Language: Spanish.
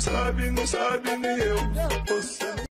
Sabe, não sabe nem eu. Você